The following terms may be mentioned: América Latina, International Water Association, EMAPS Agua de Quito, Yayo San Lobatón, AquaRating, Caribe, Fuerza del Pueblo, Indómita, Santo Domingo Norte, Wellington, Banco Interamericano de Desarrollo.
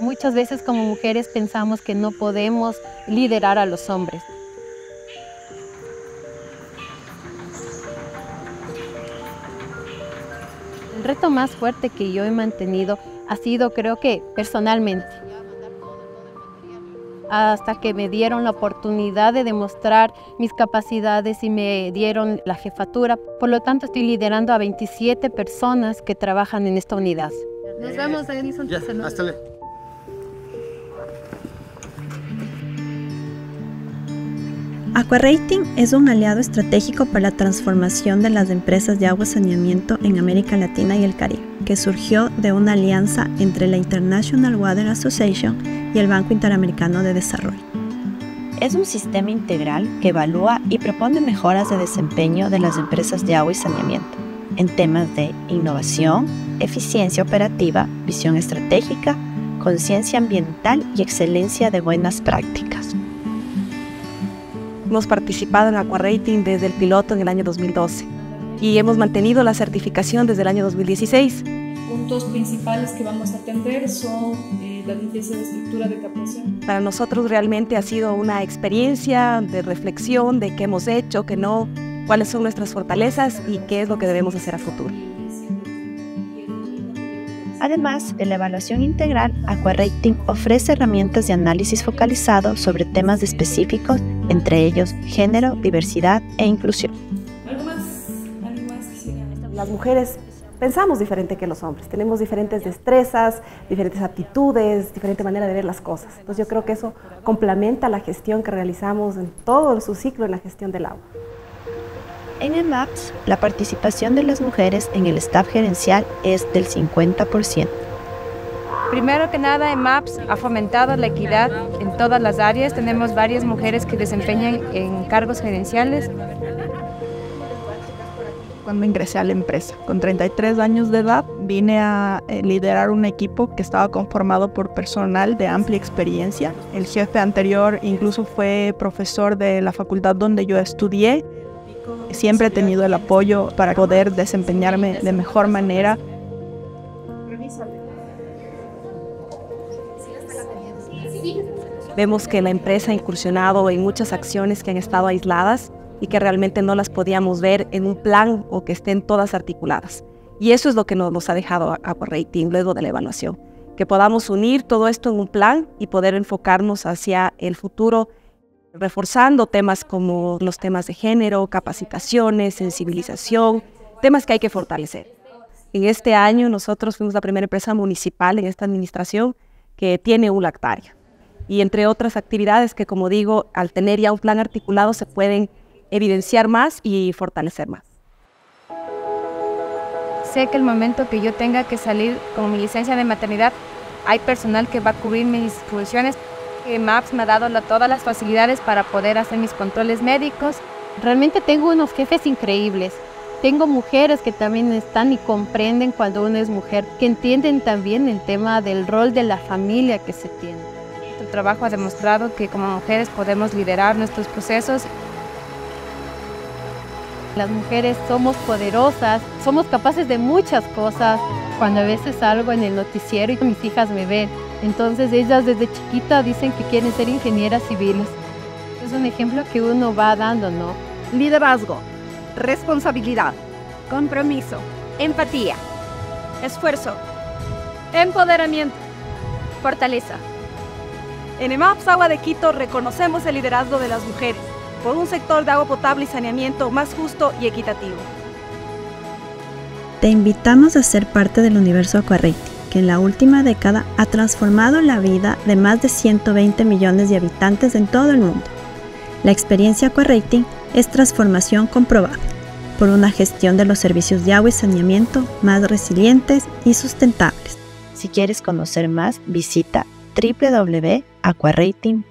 Muchas veces como mujeres pensamos que no podemos liderar a los hombres. El reto más fuerte que yo he mantenido ha sido, creo que personalmente, hasta que me dieron la oportunidad de demostrar mis capacidades y me dieron la jefatura. Por lo tanto, estoy liderando a 27 personas que trabajan en esta unidad. Nos vemos, Edison. Ya, hasta luego. AquaRating es un aliado estratégico para la transformación de las empresas de agua y saneamiento en América Latina y el Caribe, que surgió de una alianza entre la International Water Association y el Banco Interamericano de Desarrollo. Es un sistema integral que evalúa y propone mejoras de desempeño de las empresas de agua y saneamiento en temas de innovación, eficiencia operativa, visión estratégica, conciencia ambiental y excelencia de buenas prácticas. Hemos participado en AquaRating desde el piloto en el año 2012 y hemos mantenido la certificación desde el año 2016. Puntos principales que vamos a atender son la limpieza de estructura de captación. Para nosotros realmente ha sido una experiencia de reflexión de qué hemos hecho, qué no, cuáles son nuestras fortalezas y qué es lo que debemos hacer a futuro. Además de la evaluación integral, AquaRating ofrece herramientas de análisis focalizado sobre temas específicos, entre ellos género, diversidad e inclusión. Las mujeres pensamos diferente que los hombres, tenemos diferentes destrezas, diferentes aptitudes, diferente manera de ver las cosas. Entonces yo creo que eso complementa la gestión que realizamos en todo su ciclo en la gestión del agua. En EMAPS, la participación de las mujeres en el staff gerencial es del 50%. Primero que nada, EMAPS ha fomentado la equidad en todas las áreas. Tenemos varias mujeres que desempeñan en cargos gerenciales. Cuando ingresé a la empresa, con 33 años de edad, vine a liderar un equipo que estaba conformado por personal de amplia experiencia. El jefe anterior incluso fue profesor de la facultad donde yo estudié. Siempre he tenido el apoyo para poder desempeñarme de mejor manera. Vemos que la empresa ha incursionado en muchas acciones que han estado aisladas y que realmente no las podíamos ver en un plan o que estén todas articuladas. Y eso es lo que nos ha dejado AquaRating luego de la evaluación, que podamos unir todo esto en un plan y poder enfocarnos hacia el futuro, reforzando temas como los temas de género, capacitaciones, sensibilización, temas que hay que fortalecer. En este año nosotros fuimos la primera empresa municipal en esta administración que tiene una hectárea. Y entre otras actividades que, como digo, al tener ya un plan articulado se pueden evidenciar más y fortalecer más. Sé que el momento que yo tenga que salir con mi licencia de maternidad, hay personal que va a cubrir mis funciones. EMAPS me ha dado todas las facilidades para poder hacer mis controles médicos. Realmente tengo unos jefes increíbles. Tengo mujeres que también están y comprenden cuando uno es mujer, que entienden también el tema del rol de la familia que se tiene. El trabajo ha demostrado que como mujeres podemos liderar nuestros procesos. Las mujeres somos poderosas, somos capaces de muchas cosas. Cuando a veces salgo en el noticiero y mis hijas me ven, entonces ellas desde chiquita dicen que quieren ser ingenieras civiles. Es un ejemplo que uno va dando, ¿no? Liderazgo, responsabilidad, compromiso, empatía, esfuerzo, empoderamiento, fortaleza. En EMAPS Agua de Quito reconocemos el liderazgo de las mujeres por un sector de agua potable y saneamiento más justo y equitativo. Te invitamos a ser parte del universo AquaRating, que en la última década ha transformado la vida de más de 120 millones de habitantes en todo el mundo. La experiencia AquaRating es transformación comprobada por una gestión de los servicios de agua y saneamiento más resilientes y sustentables. Si quieres conocer más, visita www.aquarating.org.